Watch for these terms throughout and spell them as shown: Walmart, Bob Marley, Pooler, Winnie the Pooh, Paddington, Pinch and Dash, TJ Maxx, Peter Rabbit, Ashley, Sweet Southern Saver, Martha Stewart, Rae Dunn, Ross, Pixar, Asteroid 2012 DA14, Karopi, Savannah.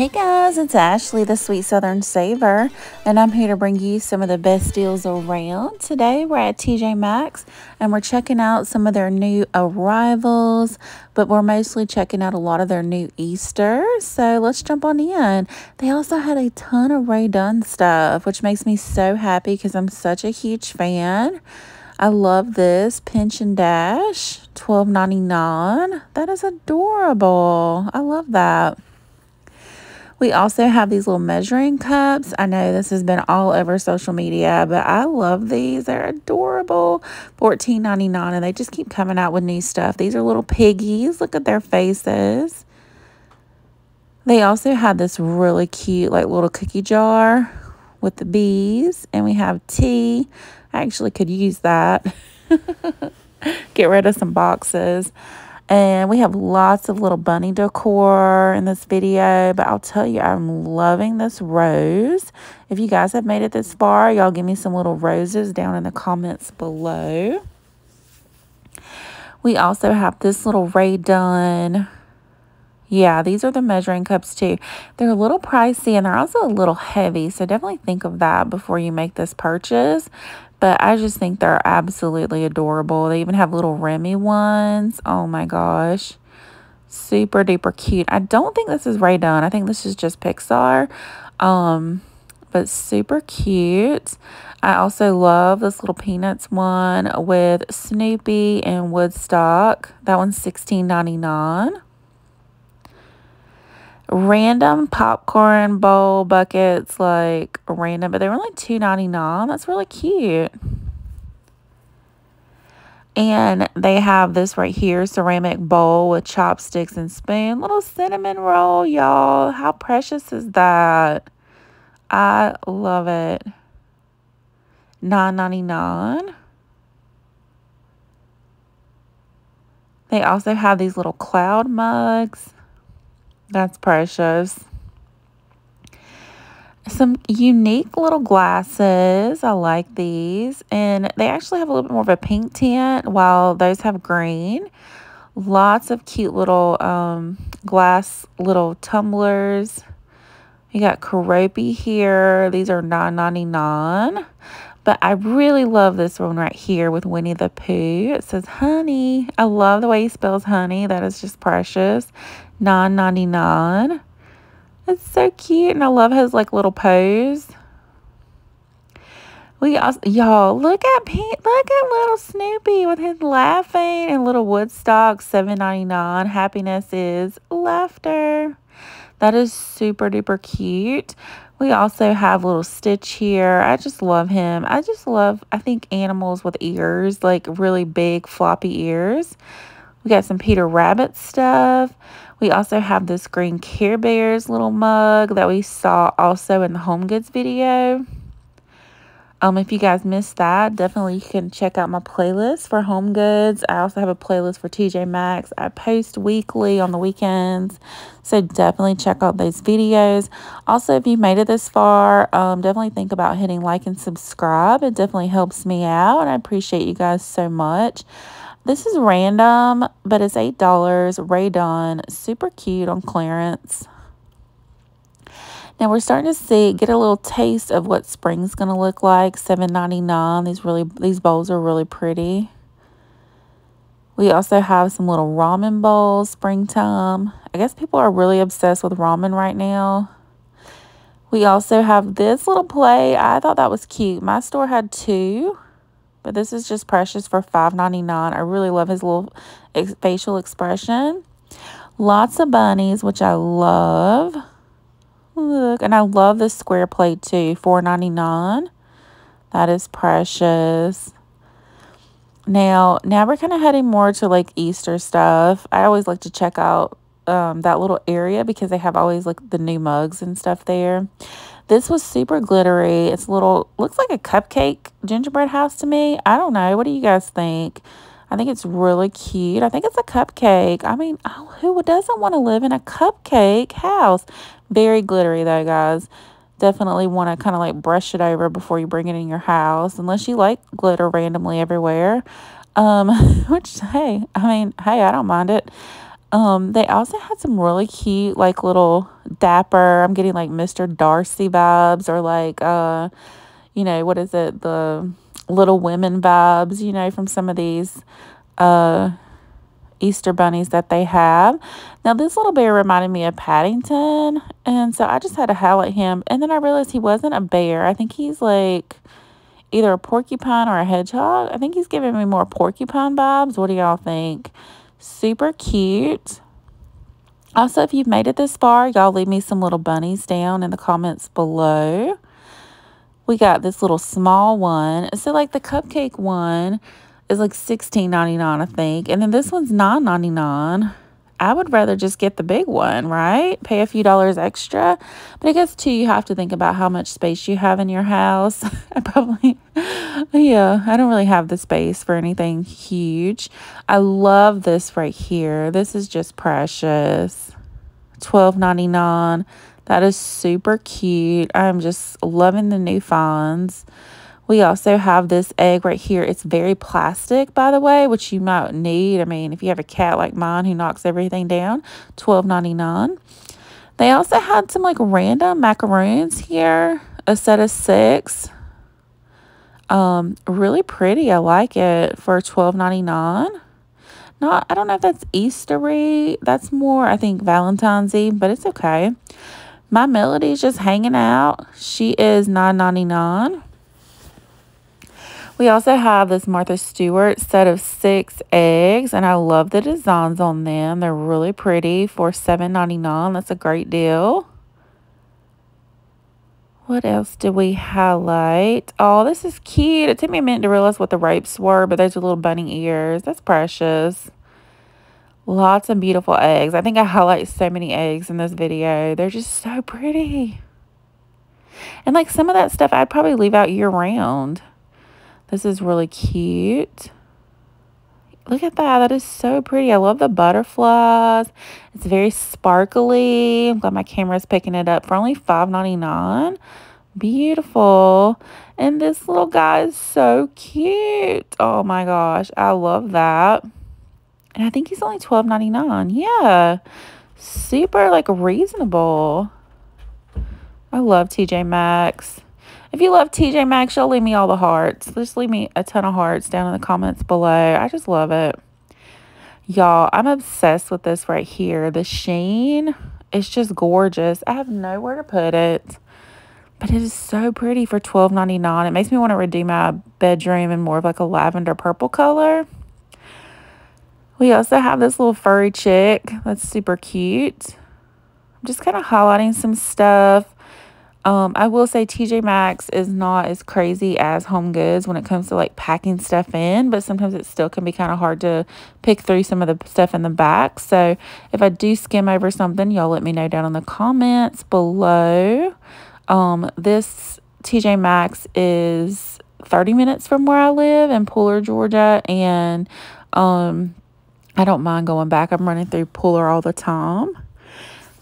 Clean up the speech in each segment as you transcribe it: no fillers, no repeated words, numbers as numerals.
Hey guys, it's Ashley, the Sweet Southern Saver, and I'm here to bring you some of the best deals around. Today we're at TJ Maxx and we're checking out some of their new arrivals, but we're mostly checking out a lot of their new Easter. So let's jump on in. They also had a ton of Rae Dunn stuff, which makes me so happy because I'm such a huge fan. I love this Pinch and Dash, $12.99. That is adorable. I love that. We also have these little measuring cups. I know this has been all over social media, but I love these. They're adorable. $14.99, and they just keep coming out with new stuff. These are little piggies. Look at their faces. They also had this really cute like little cookie jar with the bees, and we have tea. I actually could use that. Get rid of some boxes. And we have lots of little bunny decor in this video, but I'll tell you, I'm loving this rose. If you guys have made it this far, y'all give me some little roses down in the comments below. We also have this little Rae Dunn. Yeah, these are the measuring cups too. They're a little pricey and they're also a little heavy, so definitely think of that before you make this purchase. But I just think they're absolutely adorable. They even have little Remy ones. Oh my gosh. Super duper cute. I don't think this is Rae Dunn. I think this is just Pixar. But super cute. I also love this little Peanuts one with Snoopy and Woodstock. That one's $16.99. Random popcorn bowl buckets, like random, but they were like $2.99. That's really cute. And they have this right here, ceramic bowl with chopsticks and spoon. Little cinnamon roll, y'all. How precious is that? I love it. $9.99. They also have these little cloud mugs. That's precious. Some unique little glasses. I like these. And they actually have a little bit more of a pink tint, while those have green. Lots of cute little glass little tumblers. You got Karopi here. These are $9.99. But I really love this one right here with Winnie the Pooh. It says honey. I love the way he spells honey. That is just precious. $9.99. It's so cute. And I love his like little pose. We also, y'all, look at little Snoopy with his laughing, and little Woodstock, $7.99. Happiness is laughter. That is super duper cute. We also have little Stitch here. I just love him. I think animals with ears, like really big floppy ears. We got some Peter Rabbit stuff. We also have this green Care Bears little mug that we saw also in the Home Goods video. If you guys missed that, definitely you can check out my playlist for Home Goods. I also have a playlist for TJ Maxx. I post weekly on the weekends, so definitely check out those videos. Also, if you've made it this far, definitely think about hitting like and subscribe. It definitely helps me out, and I appreciate you guys so much. This is random, but it's $8. Rae Dunn, super cute on clearance. Now we're starting to get a little taste of what spring's going to look like. $7.99. These bowls are really pretty. We also have some little ramen bowls, springtime. I guess people are really obsessed with ramen right now. We also have this little play. I thought that was cute. My store had two, but this is just precious for $5.99. I really love his little facial expression. Lots of bunnies, which I love. Look, and I love this square plate too, $4.99. That is precious. Now we're kind of heading more to like Easter stuff. I always like to check out that little area because they have always like the new mugs and stuff there. This was super glittery. It's a little, looks like a cupcake gingerbread house to me. I don't know. What do you guys think? I think it's really cute. I think it's a cupcake. I mean, who doesn't want to live in a cupcake house? Very glittery though, guys. Definitely want to kind of like brush it over before you bring it in your house, unless you like glitter randomly everywhere. Which, hey, I mean, hey, I don't mind it. They also had some really cute like little dapper. I'm getting like Mr. Darcy vibes, or like, you know, what is it? The Little Women vibes, you know, from some of these Easter bunnies that they have. Now, this little bear reminded me of Paddington, and so I just had to howl at him. And then I realized he wasn't a bear. I think he's like either a porcupine or a hedgehog. I think he's giving me more porcupine vibes. What do y'all think? Super cute. Also, if you've made it this far, y'all leave me some little bunnies down in the comments below. We got this little small one. So, like, the cupcake one is like $16.99, I think. And then this one's $9.99. I would rather just get the big one, right? Pay a few dollars extra. But I guess, too, you have to think about how much space you have in your house. I probably, yeah, I don't really have the space for anything huge. I love this right here. This is just precious. $12.99. That is super cute. I'm just loving the new finds. We also have this egg right here. It's very plastic, by the way, which you might need. I mean, if you have a cat like mine who knocks everything down, $12.99. They also had some like random macaroons here, a set of 6. Really pretty. I like it for $12.99. Not, I don't know if that's Eastery. That's more, I think, Valentine's Eve, but it's okay. My Melody's just hanging out. She is $9.99. We also have this Martha Stewart set of 6 eggs, and I love the designs on them. They're really pretty for $7.99. That's a great deal. What else do we highlight? Oh, this is cute. It took me a minute to realize what the ropes were, but those are little bunny ears. That's precious. Lots of beautiful eggs. I think I highlight so many eggs in this video. They're just so pretty. And like some of that stuff I'd probably leave out year-round. This is really cute. Look at that. That is so pretty. I love the butterflies. It's very sparkly. I'm glad my camera's picking it up for only $5.99. Beautiful. And this little guy is so cute. Oh my gosh. I love that. And I think he's only $12.99. Yeah. Super like reasonable. I love TJ Maxx. If you love TJ Maxx, y'all leave me all the hearts. Just leave me a ton of hearts down in the comments below. I just love it. Y'all, I'm obsessed with this right here. The sheen is just gorgeous. I have nowhere to put it. But it is so pretty for $12.99. It makes me want to redo my bedroom in more of like a lavender purple color. We also have this little furry chick. That's super cute. I'm just kind of highlighting some stuff. I will say TJ Maxx is not as crazy as Home Goods when it comes to like packing stuff in, but sometimes it still can be kind of hard to pick through some of the stuff in the back. So if I do skim over something, y'all let me know down in the comments below. This TJ Maxx is 30 minutes from where I live in Pooler, Georgia, and I don't mind going back. I'm running through Pooler all the time.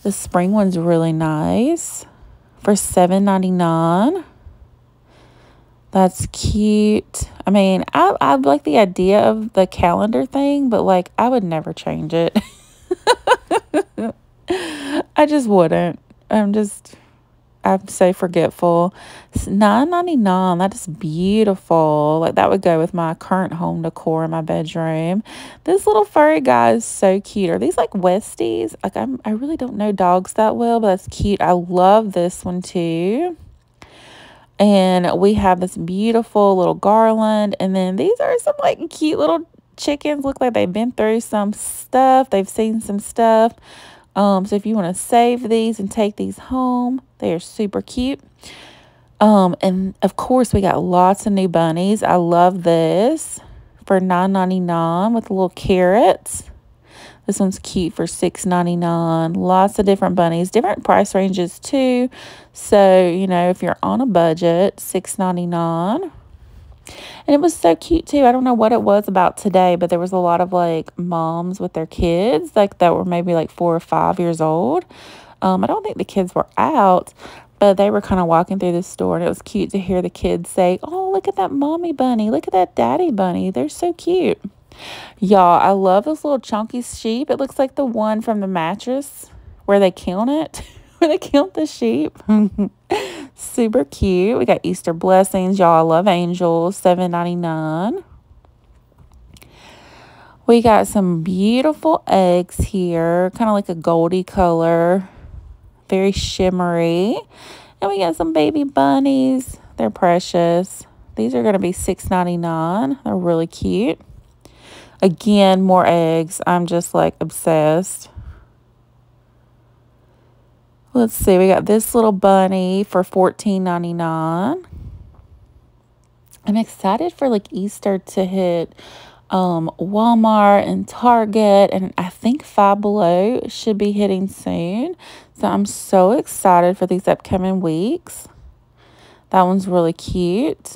The spring one's really nice. For $7.99. That's cute. I mean, I like the idea of the calendar thing, but like I would never change it. I just wouldn't. I'm so forgetful. It's $9.99. That is beautiful. Like that would go with my current home decor in my bedroom. This little furry guy is so cute. Are these like Westies? Like I really don't know dogs that well, but that's cute. I love this one too. And we have this beautiful little garland. And then these are some like cute little chickens. Look like they've been through some stuff. They've seen some stuff. So if you want to save these and take these home, they are super cute. And of course we got lots of new bunnies. I love this for $9.99 with little carrots. This one's cute for $6.99. Lots of different bunnies, different price ranges too. So, you know, if you're on a budget, $6.99. And it was so cute too. I don't know what it was about today, but there was a lot of like moms with their kids like that were maybe like 4 or 5 years old. I don't think the kids were out, but they were kind of walking through the store, and it was cute to hear the kids say, "Oh, look at that mommy bunny. Look at that daddy bunny. They're so cute." Y'all, I love this little chunky sheep. It looks like the one from the mattress where they count it. where they count the sheep. Super cute. We got Easter blessings. Y'all, love angels. $7.99. We got some beautiful eggs here. Kind of like a goldy color. Very shimmery. And we got some baby bunnies. They're precious. These are going to be $6.99. They're really cute. Again, more eggs. I'm just like obsessed. Let's see. We got this little bunny for $14.99. I'm excited for like Easter to hit Walmart and Target, and I think Five Below should be hitting soon. So I'm so excited for these upcoming weeks. That one's really cute.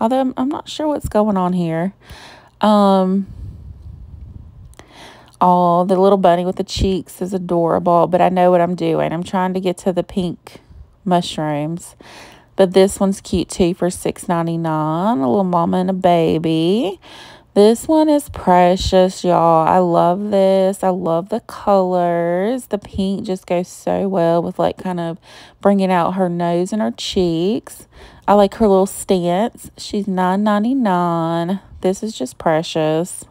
Although I'm not sure what's going on here. Oh, the little bunny with the cheeks is adorable, but I know what I'm doing. I'm trying to get to the pink mushrooms. But this one's cute too for $6.99. A little mama and a baby. This one is precious, y'all. I love this. I love the colors. The pink just goes so well with like kind of bringing out her nose and her cheeks. I like her little stance. She's $9.99. This is just precious.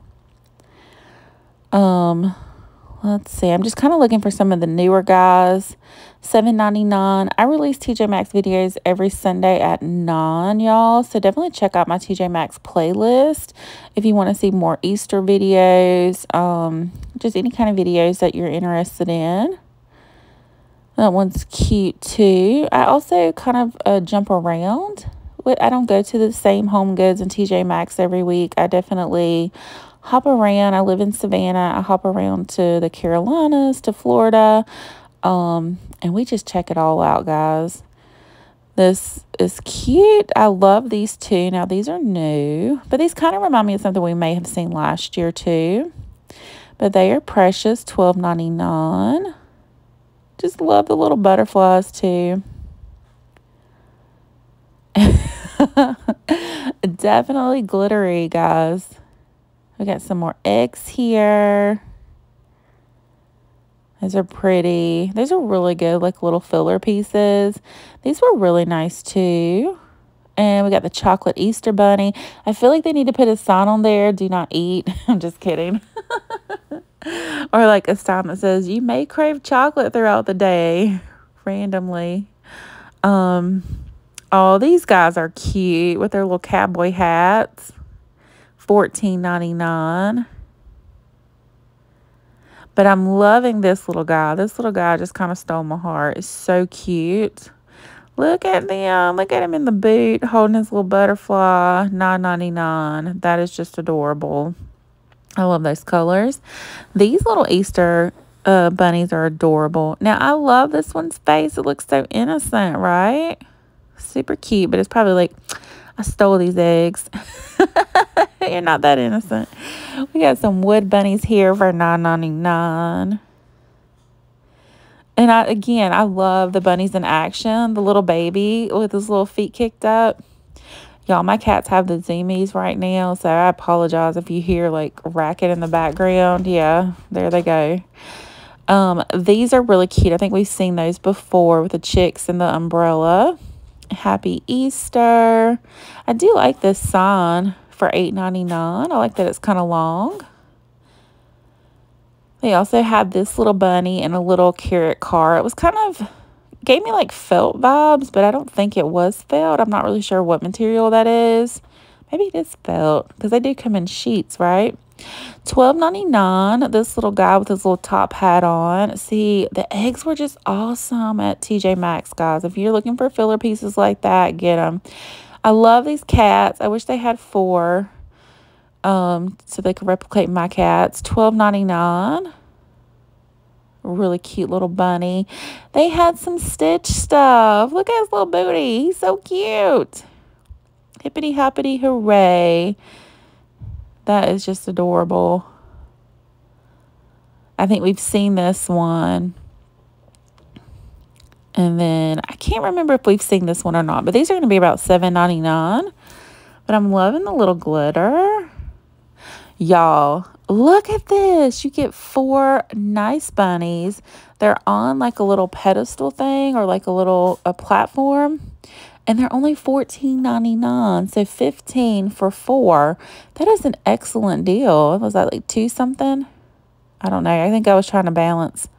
Let's see. I'm just kind of looking for some of the newer guys. $7.99. I release TJ Maxx videos every Sunday at 9, y'all. So definitely check out my TJ Maxx playlist if you want to see more Easter videos. Just any kind of videos that you're interested in. That one's cute too. I also kind of jump around. I don't go to the same Home Goods and TJ Maxx every week. I definitely hop around. I live in Savannah. I hop around to the Carolinas, to Florida, and we just check it all out, guys. This is cute. I love these two. Now, these are new, but these kind of remind me of something we may have seen last year too, but they are precious. $12.99. Just love the little butterflies too. Definitely glittery, guys. We got some more eggs here. Those are pretty. Those are really good, like little filler pieces. These were really nice too. And we got the chocolate Easter bunny. I feel like they need to put a sign on there, do not eat. I'm just kidding. Or like a sign that says you may crave chocolate throughout the day randomly. Oh, these guys are cute with their little cowboy hats. $14.99. But I'm loving this little guy. This little guy just kind of stole my heart. It's so cute. Look at them. Look at him in the boot holding his little butterfly. $9.99. That is just adorable. I love those colors. These little Easter bunnies are adorable. Now, I love this one's face. It looks so innocent, right? Super cute, but it's probably like, I stole these eggs. You're not that innocent. We got some wood bunnies here for $9.99. And I love the bunnies in action. The little baby with his little feet kicked up. Y'all, my cats have the zoomies right now, so I apologize if you hear like racket in the background. Yeah, there they go. These are really cute. I think we've seen those before with the chicks and the umbrella. Happy Easter. I do like this sign for $8.99. I like that it's kind of long. They also had this little bunny and a little carrot car. It was kind of gave me like felt vibes, but I don't think it was felt. I'm not really sure what material that is. Maybe it is felt because they do come in sheets, right? $12.99. This little guy with his little top hat on. See, the eggs were just awesome at TJ Maxx, guys. If you're looking for filler pieces like that, get them. I love these cats. I wish they had 4 so they could replicate my cats. $12.99. Really cute little bunny. They had some Stitch stuff. Look at his little booty. He's so cute. Hippity hoppity hooray. That is just adorable. I think we've seen this one. And then I can't remember if we've seen this one or not. But these are going to be about $7.99. But I'm loving the little glitter. Y'all, Look at this. You get four nice bunnies. They're on like a little pedestal thing or like a platform. And they're only $14.99. So $15 for four. That is an excellent deal. Was that like two something? I don't know. I think I was trying to balance.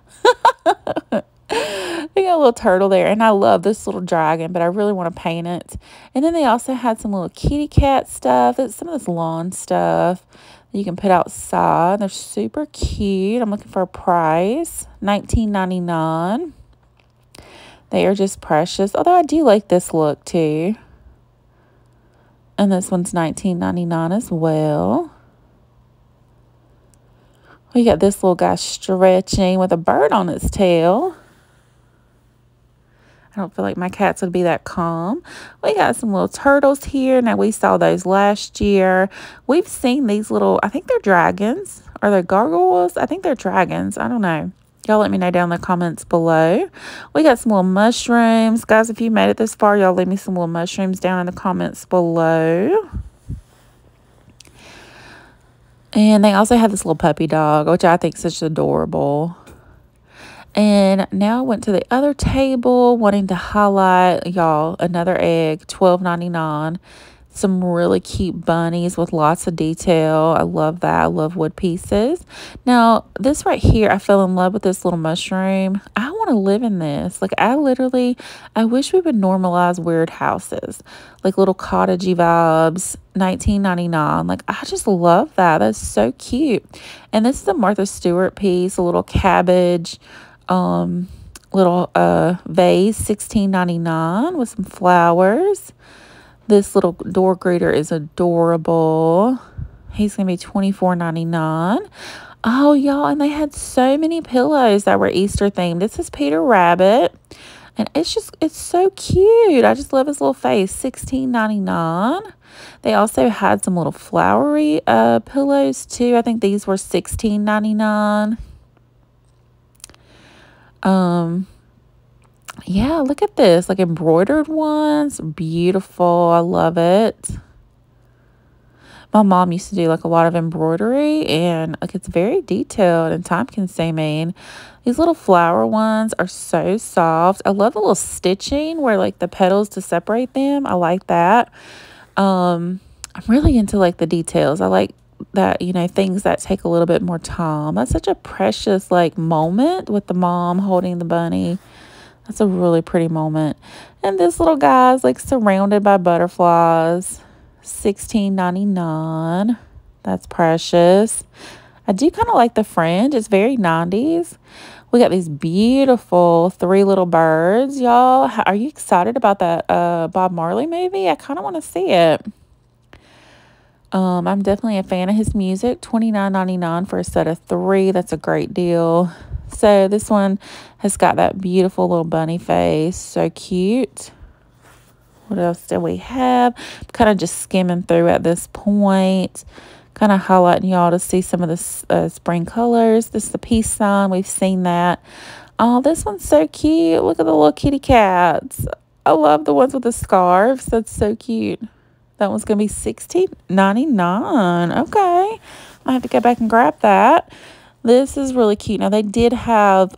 They got a little turtle there, and I love this little dragon, but I really want to paint it. And then they also had some little kitty cat stuff. It's some of this lawn stuff that you can put outside. They're super cute. I'm looking for a price. $19.99. They are just precious. Although I do like this look too. And this one's $19.99 as well. We got this little guy stretching with a bird on its tail. I don't feel like my cats would be that calm. We got some little turtles here. Now, we saw those last year. We've seen these little, I think they're dragons. Are they gargoyles? I think they're dragons. I don't know. Y'all let me know down in the comments below. We got some little mushrooms. Guys, if you made it this far, y'all leave me some little mushrooms down in the comments below. And they also had this little puppy dog, which I think is such adorable. And now I went to the other table wanting to highlight, y'all, another egg, $12.99. Some really cute bunnies with lots of detail. I love that. I love wood pieces. Now, this right here, I fell in love with this little mushroom. I want to live in this. Like, I wish we would normalize weird houses. Like, little cottagey vibes. $19.99. Like, I just love that. That's so cute. And this is a Martha Stewart piece. A little cabbage little vase. $16.99 with some flowers. This little door greeter is adorable. He's going to be $24.99. Oh, y'all, and they had so many pillows that were Easter themed. This is Peter Rabbit, and it's so cute. I just love his little face. $16.99. They also had some little flowery pillows, too. I think these were $16.99. Yeah, look at this, like embroidered ones. Beautiful. I love it. My mom used to do like a lot of embroidery, and like it's very detailed and time consuming. These little flower ones are so soft. I love the little stitching where like the petals to separate them. I like that. I'm really into like the details. I like that, you know, things that take a little bit more time. That's such a precious like moment with the mom holding the bunny. That's a really pretty moment. And this little guy's like surrounded by butterflies. $16.99. That's precious. I do kind of like the fringe. It's very 90s. We got these beautiful three little birds. Y'all, are you excited about that Bob Marley movie? I kind of want to see it. I'm definitely a fan of his music. $29.99 for a set of three. That's a great deal. So this one has got that beautiful little bunny face. So cute. What else do we have? I'm kind of just skimming through at this point. Kind of highlighting y'all to see some of the spring colors. This is the peace sign. We've seen that. Oh, this one's so cute. Look at the little kitty cats. I love the ones with the scarves. That's so cute. That one's going to be $16.99. Okay. I have to go back and grab that. This is really cute. Now, they did have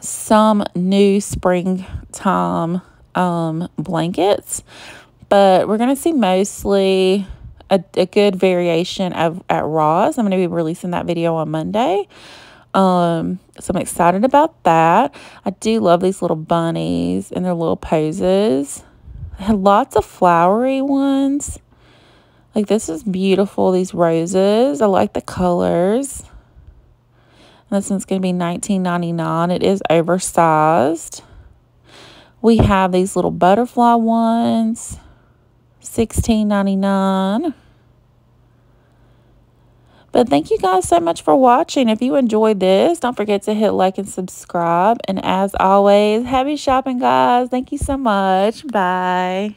some new springtime blankets, but we're going to see mostly a good variation at Ross. I'm going to be releasing that video on Monday. So I'm excited about that. I do love these little bunnies and their little poses. I had lots of flowery ones. Like, this is beautiful, these roses. I like the colors. This one's going to be $19.99. It is oversized. We have these little butterfly ones. $16.99. But thank you guys so much for watching. If you enjoyed this, don't forget to hit like and subscribe. And as always, happy shopping, guys. Thank you so much. Bye.